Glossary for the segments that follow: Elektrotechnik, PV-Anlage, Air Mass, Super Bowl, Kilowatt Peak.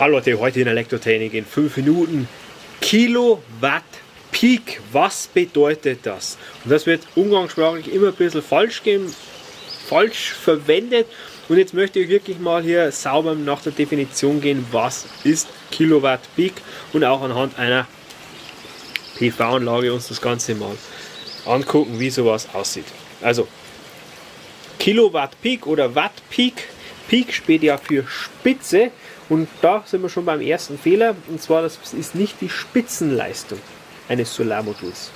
Hallo Leute, heute in Elektrotechnik in 5 Minuten Kilowatt Peak. Was bedeutet das? Und das wird umgangssprachlich immer ein bisschen falsch verwendet. Und jetzt möchte ich wirklich mal hier sauber nach der Definition gehen, was ist Kilowatt Peak, und auch anhand einer PV-Anlage uns das Ganze mal angucken, wie sowas aussieht. Also Kilowatt Peak oder Watt Peak. Peak steht ja für Spitze, und da sind wir schon beim ersten Fehler, und zwar, das ist nicht die Spitzenleistung eines Solarmoduls.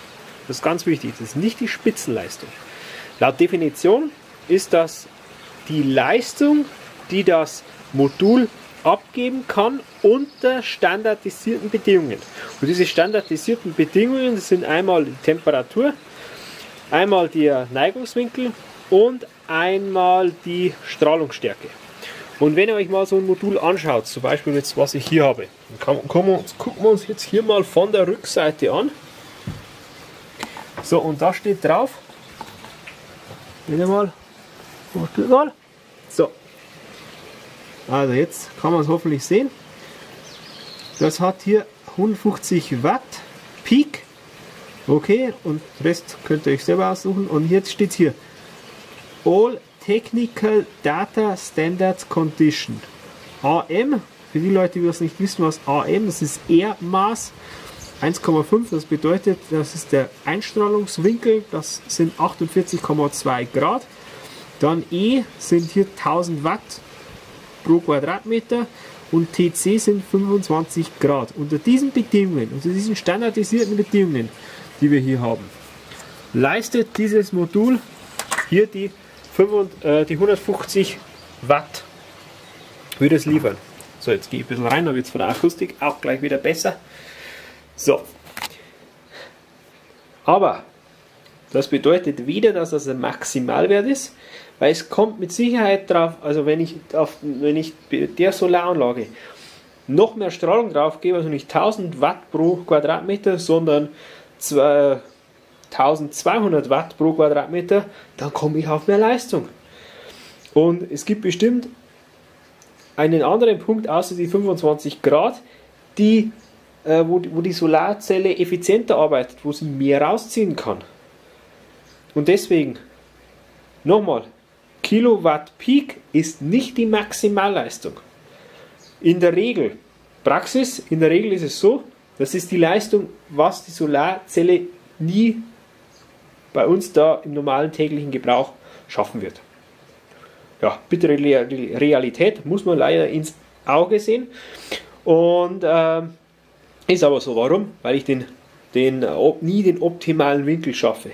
Das ist ganz wichtig, das ist nicht die Spitzenleistung. Laut Definition ist das die Leistung, die das Modul abgeben kann unter standardisierten Bedingungen. Und diese standardisierten Bedingungen sind einmal die Temperatur, einmal der Neigungswinkel und einmal die Strahlungsstärke. Und wenn ihr euch mal so ein Modul anschaut, zum Beispiel jetzt, was ich hier habe, dann gucken wir uns jetzt hier mal von der Rückseite an. So, und da steht drauf, wieder mal, so, also jetzt kann man es hoffentlich sehen, das hat hier 150 Watt Peak, okay, und den Rest könnt ihr euch selber aussuchen, und jetzt steht hier All Technical Data Standards Condition. AM, für die Leute, die das nicht wissen, was AM, das ist Air Mass 1,5, das bedeutet, das ist der Einstrahlungswinkel, das sind 48,2 Grad. Dann E sind hier 1000 Watt pro Quadratmeter und TC sind 25 Grad. Unter diesen Bedingungen, unter diesen standardisierten Bedingungen, die wir hier haben, leistet dieses Modul hier die 150 Watt würde es liefern. So, jetzt gehe ich ein bisschen rein, dann wird es von der Akustik auch gleich wieder besser. So. Aber das bedeutet wieder, dass das ein Maximalwert ist, weil es kommt mit Sicherheit drauf, also wenn ich der Solaranlage noch mehr Strahlung drauf gebe, also nicht 1000 Watt pro Quadratmeter, sondern 1200 Watt pro Quadratmeter, dann komme ich auf mehr Leistung. Und es gibt bestimmt einen anderen Punkt außer die 25 Grad, wo die Solarzelle effizienter arbeitet, wo sie mehr rausziehen kann. Und deswegen nochmal, Kilowatt Peak ist nicht die Maximalleistung. In der Regel, Praxis, in der Regel ist es so, das ist die Leistung, was die Solarzelle nie bei uns da im normalen täglichen Gebrauch schaffen wird. Ja, bittere Realität, muss man leider ins Auge sehen, und ist aber so. Warum? Weil ich nie den optimalen Winkel schaffe,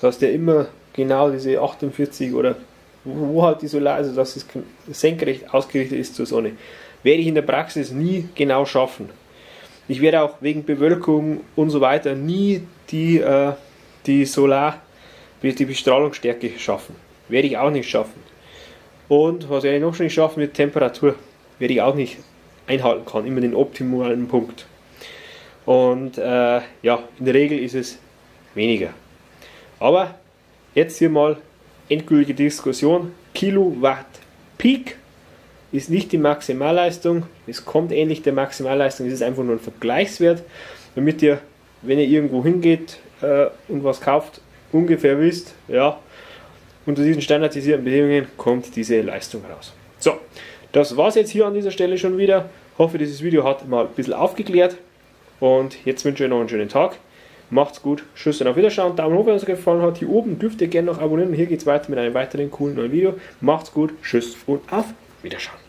dass der immer genau diese 48 oder wo halt die Solar, also dass es senkrecht ausgerichtet ist zur Sonne, werde ich in der Praxis nie genau schaffen. Ich werde auch wegen Bewölkung und so weiter nie die Bestrahlungsstärke schaffen. Werde ich auch nicht schaffen. Und was werde ich noch schon nicht schaffen, mit Temperatur. Werde ich auch nicht einhalten können, immer den optimalen Punkt. Und ja, in der Regel ist es weniger. Aber jetzt hier mal endgültige Diskussion. Kilowatt Peak ist nicht die Maximalleistung, es kommt ähnlich der Maximalleistung, es ist einfach nur ein Vergleichswert, damit ihr, wenn ihr irgendwo hingeht und was kauft, ungefähr wisst, ja, unter diesen standardisierten Bedingungen kommt diese Leistung raus. So, das war es jetzt hier an dieser Stelle schon wieder. Hoffe, dieses Video hat mal ein bisschen aufgeklärt, und jetzt wünsche ich euch noch einen schönen Tag. Macht's gut, Tschüss und auf Wiedersehen, Daumen hoch, wenn es euch gefallen hat. Hier oben dürft ihr gerne noch abonnieren, hier geht es weiter mit einem weiteren coolen neuen Video. Macht's gut, Tschüss und auf Wiedersehen.